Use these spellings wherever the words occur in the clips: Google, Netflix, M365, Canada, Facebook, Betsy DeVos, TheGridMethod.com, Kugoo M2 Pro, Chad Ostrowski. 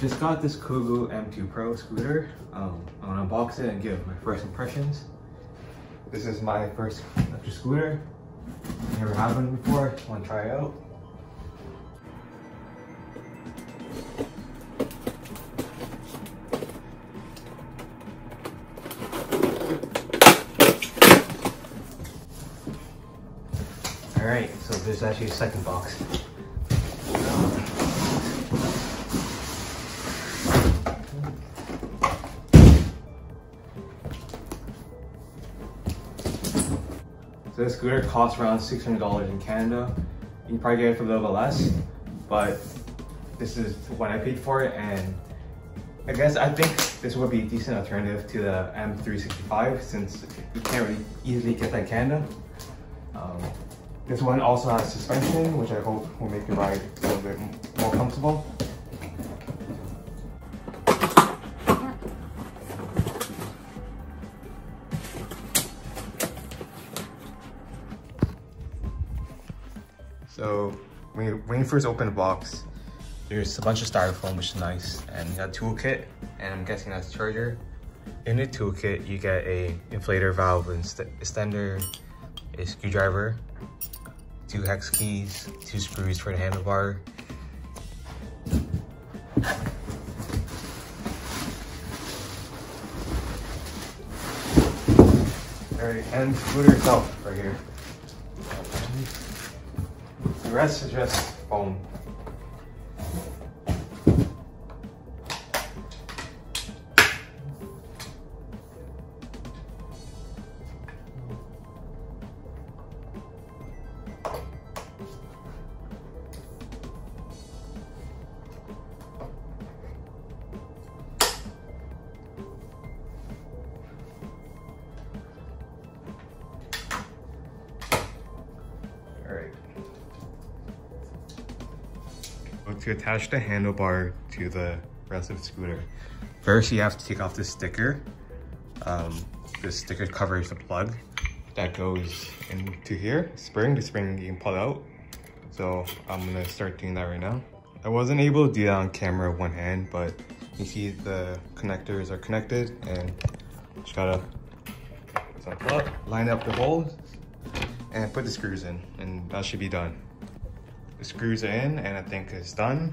Just got this Kugoo M2 Pro scooter. I'm gonna unbox it and give my first impressions. This is my first electric scooter. Never had one before. Wanna try it out? Alright, so there's actually a second box. So this scooter costs around $600 in Canada. You can probably get it for a little bit less, but this is what I paid for it, and I guess I think this would be a decent alternative to the M365 since you can't really easily get that in Canada. This one also has suspension, which I hope will make your ride a little bit more comfortable. So when you first open the box, there's a bunch of styrofoam, which is nice, and you got a toolkit, and I'm guessing that's a charger. In the toolkit, you get a inflator valve and extender, a screwdriver, two hex keys, two screws for the handlebar. All right, and scooter itself right here. The rest is just foam. To attach the handlebar to the rest of the scooter, first you have to take off this sticker. This sticker covers the plug that goes into here. The spring you can pull out. So I'm gonna start doing that right now. I wasn't able to do that on camera with one hand, but you see the connectors are connected, and just gotta line up the holes and put the screws in, and that should be done. The screws are in, and I think it's done.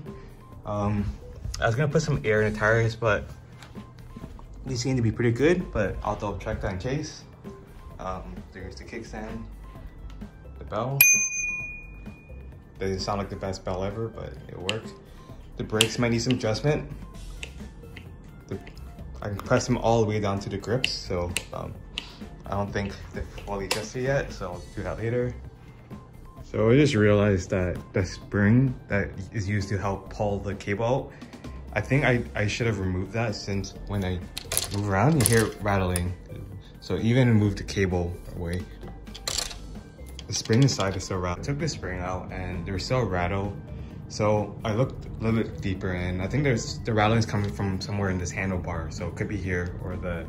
I was gonna put some air in the tires, but these seem to be pretty good, but I'll double check that in case. There's the kickstand, the bell. Doesn't sound like the best bell ever, but it worked. The brakes might need some adjustment. I can press them all the way down to the grips, so I don't think they're fully adjusted yet, so I'll do that later. So I just realized that the spring that is used to help pull the cable out, I think I should have removed that, since when I move around, you hear it rattling. So even move the cable away, the spring inside is still rattling. I took the spring out and there's still a rattle. So I looked a little bit deeper, and I think the rattling is coming from somewhere in this handlebar. So it could be here or the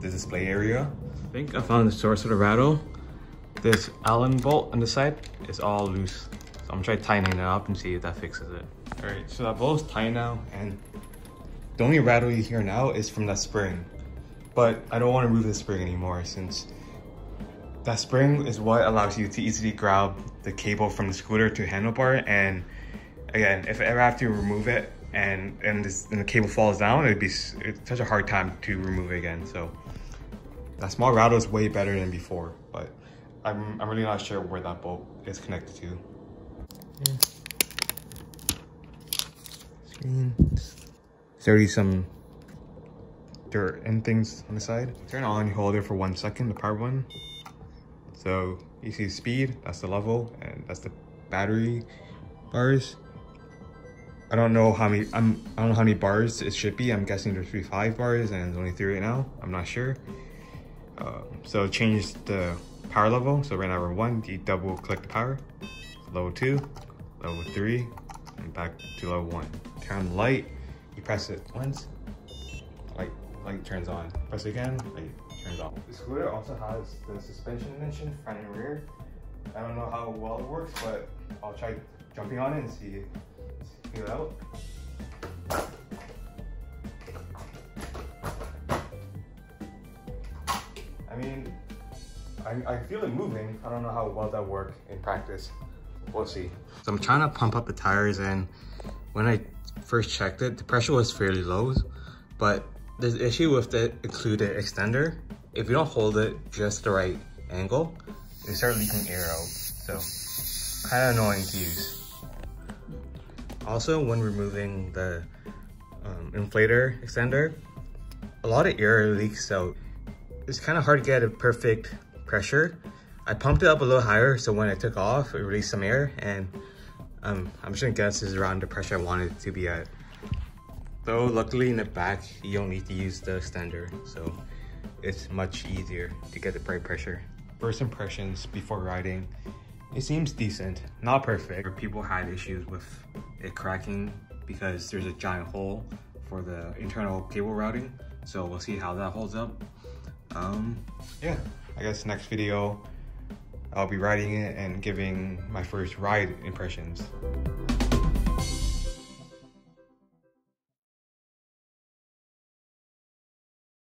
display area. I think I found the source of the rattle. This Allen bolt on the side is all loose, so I'm gonna try tightening it up and see if that fixes it. All right, so that bolt's tight now, and the only rattle you hear now is from that spring. But I don't want to remove the spring anymore, since that spring is what allows you to easily grab the cable from the scooter to handlebar. And again, if I ever have to remove it and the cable falls down, it's such a hard time to remove it again. So that small rattle is way better than before, but I'm really not sure where that bolt is connected to. Yeah. Screen. There's already some dirt and things on the side. Turn on, you hold it for 1 second, the power one. So you see speed, that's the level, and that's the battery bars. I don't know how many bars it should be. I'm guessing there's 5 bars, and there's only 3 right now. I'm not sure. So change the power level. So right now we're 1, you double click the power, level 2, level 3, and back to level 1. Turn on the light, you press it once, light turns on. Press it again, light turns off. The scooter also has the suspension engine, front and rear. I don't know how well it works, but I'll try jumping on it and see it out. I feel it moving. I don't know how well that worked in practice. We'll see. So I'm trying to pump up the tires, and when I first checked it, the pressure was fairly low, but the issue with the included extender, if you don't hold it just the right angle, it starts leaking air out. So kind of annoying to use. Also, when removing the inflator extender, a lot of air leaks out. It's kind of hard to get a perfect pressure. I pumped it up a little higher, so when I took off, it released some air, and I'm just gonna guess this is around the pressure I wanted it to be at. Though luckily in the back, you don't need to use the extender, so it's much easier to get the right pressure. First impressions before riding, it seems decent, not perfect. People had issues with it cracking because there's a giant hole for the internal cable routing, so we'll see how that holds up. Yeah, I guess next video I'll be riding it and giving my first ride impressions.